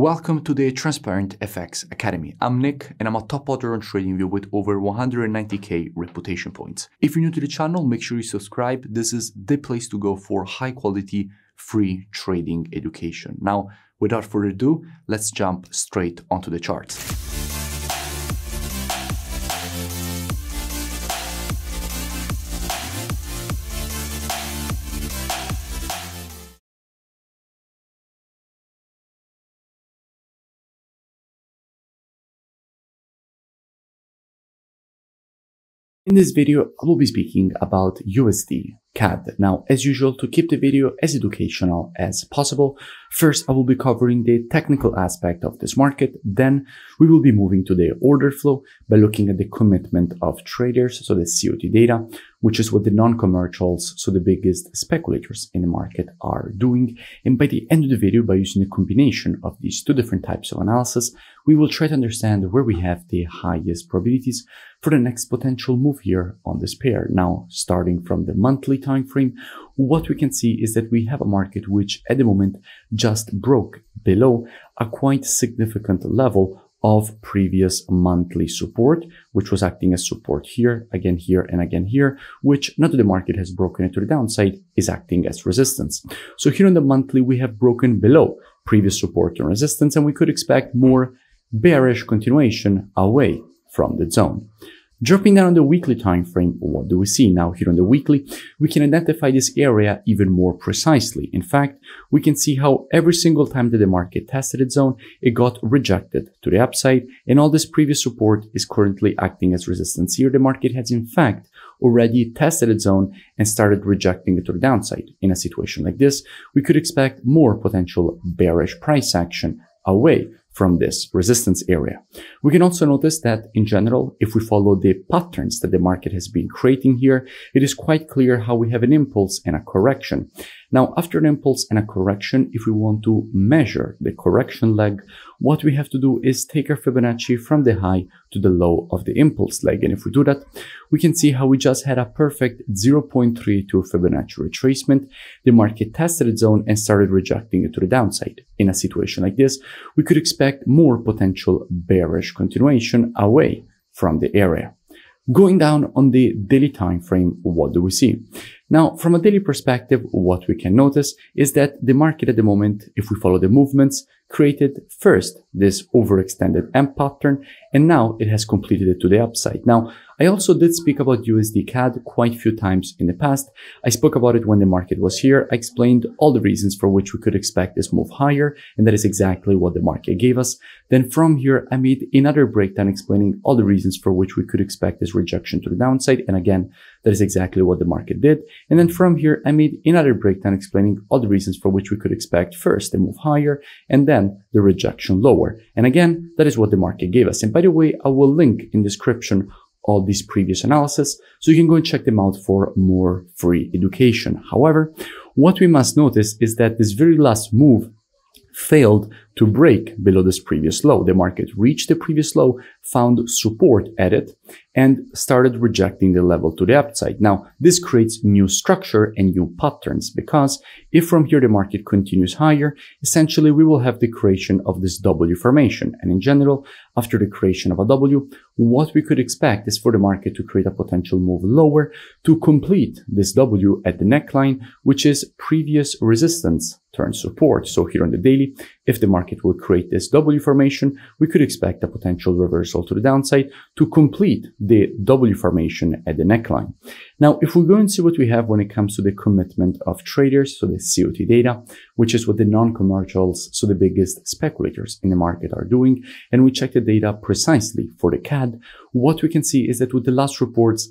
Welcome to the Transparent FX Academy. I'm Nick and I'm a top author on TradingView with over 190k reputation points. If you're new to the channel, make sure you subscribe. This is the place to go for high quality, free trading education. Now, without further ado, let's jump straight onto the charts. In this video, I will be speaking about USD/CAD. Now, as usual, to keep the video as educational as possible, first I will be covering the technical aspect of this market. Then we will be moving to the order flow by looking at the commitment of traders, so the COT data, which is what the non-commercials, so the biggest speculators in the market, are doing. And by the end of the video, by using a combination of these two different types of analysis, we will try to understand where we have the highest probabilities for the next potential move here on this pair. Now, starting from the monthly time frame, what we can see is that we have a market which at the moment just broke below a quite significant level of previous monthly support, which was acting as support here, again here, and again here, which, now that the market has broken it to the downside, is acting as resistance. So here on the monthly, we have broken below previous support and resistance, and we could expect more bearish continuation away from the zone. Dropping down on the weekly time frame, what do we see? Now, here on the weekly, we can identify this area even more precisely. In fact, we can see how every single time that the market tested its zone, it got rejected to the upside, and all this previous support is currently acting as resistance. Here, the market has in fact already tested its zone and started rejecting it to the downside. In a situation like this, we could expect more potential bearish price action away from this resistance area. We can also notice that in general, if we follow the patterns that the market has been creating here, it is quite clear how we have an impulse and a correction. Now, after an impulse and a correction, if we want to measure the correction leg, what we have to do is take our Fibonacci from the high to the low of the impulse leg. And if we do that, we can see how we just had a perfect 0.32 Fibonacci retracement. The market tested its zone and started rejecting it to the downside. In a situation like this, we could expect more potential bearish continuation away from the area. Going down on the daily time frame, what do we see? Now, from a daily perspective, what we can notice is that the market at the moment, if we follow the movements, created first this overextended M pattern, and now it has completed it to the upside. Now, I also did speak about USD/CAD quite a few times in the past. I spoke about it when the market was here. I explained all the reasons for which we could expect this move higher, and that is exactly what the market gave us. Then from here, I made another breakdown explaining all the reasons for which we could expect this rejection to the downside, and again, that is exactly what the market did. And then from here, I made another breakdown explaining all the reasons for which we could expect first the move higher and then the rejection lower. And again, that is what the market gave us. And by the way, I will link in description all these previous analysis, so you can go and check them out for more free education. However, what we must notice is that this very last move failed to break below this previous low. The market reached the previous low, found support at it, and started rejecting the level to the upside. Now, this creates new structure and new patterns, because if from here the market continues higher, essentially we will have the creation of this W formation. And in general, after the creation of a W, what we could expect is for the market to create a potential move lower to complete this W at the neckline, which is previous resistance turns support. So here on the daily, if the market will create this W formation, we could expect a potential reversal to the downside to complete the W formation at the neckline. Now, if we go and see what we have when it comes to the commitment of traders, so the COT data, which is what the non-commercials, so the biggest speculators in the market, are doing, and we check the data precisely for the CAD, what we can see is that with the last reports,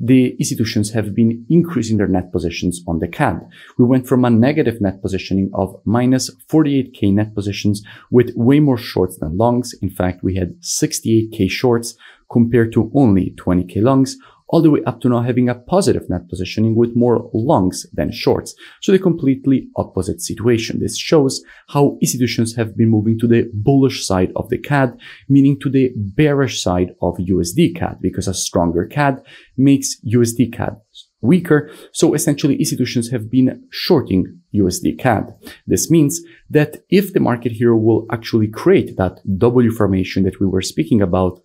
the institutions have been increasing their net positions on the CAD. We went from a negative net positioning of minus 48k net positions with way more shorts than longs. In fact, we had 68k shorts compared to only 20k longs, all the way up to now having a positive net positioning with more longs than shorts. So the completely opposite situation. This shows how institutions have been moving to the bullish side of the CAD, meaning to the bearish side of USD/CAD, because a stronger CAD makes USD/CAD weaker, so essentially institutions have been shorting USD/CAD. This means that if the market here will actually create that W formation that we were speaking about,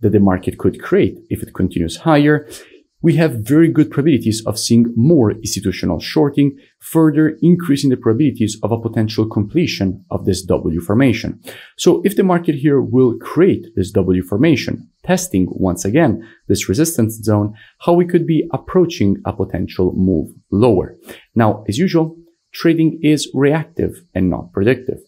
that the market could create if it continues higher, we have very good probabilities of seeing more institutional shorting, further increasing the probabilities of a potential completion of this W formation. So if the market here will create this W formation, testing once again this resistance zone, how we could be approaching a potential move lower. Now, as usual, trading is reactive and not predictive.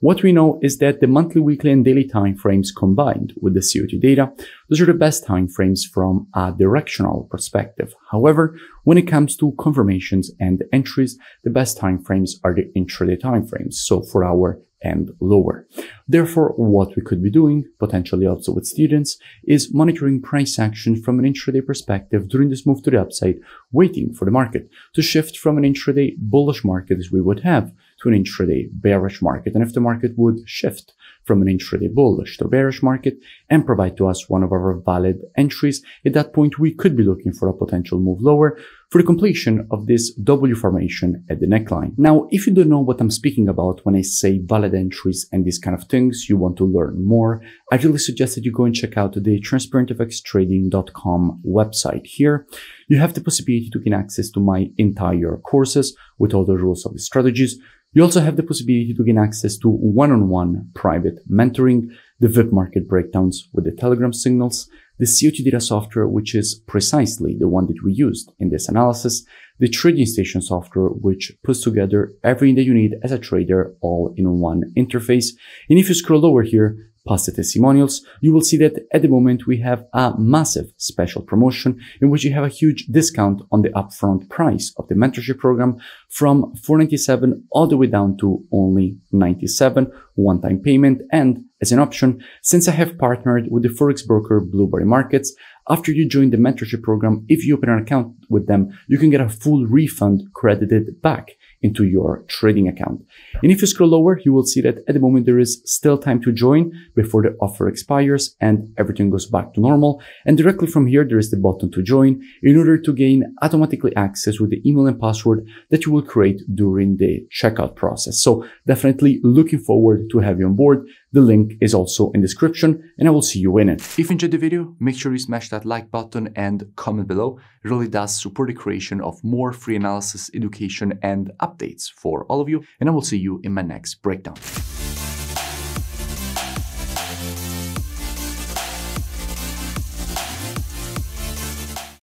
What we know is that the monthly, weekly, and daily time frames combined with the COT data, those are the best time frames from a directional perspective. However, when it comes to confirmations and entries, the best time frames are the intraday time frames, so 4 hour and lower. Therefore, what we could be doing, potentially also with students, is monitoring price action from an intraday perspective during this move to the upside, waiting for the market to shift from an intraday bullish market as we would have to an intraday bearish market. And if the market would shift from an intraday bullish to a bearish market and provide to us one of our valid entries, at that point, we could be looking for a potential move lower for the completion of this W formation at the neckline. Now, if you don't know what I'm speaking about when I say valid entries and these kind of things, you want to learn more, I really suggest that you go and check out the transparentfxtrading.com website here. You have the possibility to gain access to my entire courses with all the rules of the strategies. You also have the possibility to gain access to one-on-one private mentoring, the VIP market breakdowns with the Telegram signals, the COT data software, which is precisely the one that we used in this analysis, the trading station software, which puts together everything that you need as a trader all in one interface. And if you scroll over here, past the testimonials, you will see that at the moment we have a massive special promotion in which you have a huge discount on the upfront price of the mentorship program from $497 all the way down to only $97, one-time payment. And as an option, since I have partnered with the Forex broker Blueberry Markets, after you join the mentorship program, if you open an account with them, you can get a full refund credited back into your trading account. And if you scroll lower, you will see that at the moment there is still time to join before the offer expires and everything goes back to normal. And directly from here, there is the button to join in order to gain automatically access with the email and password that you will create during the checkout process. So definitely looking forward to have you on board. The link is also in the description and I will see you in it. If you enjoyed the video, make sure you smash that like button and comment below. It really does support the creation of more free analysis, education and updates for all of you. And I will see you in my next breakdown.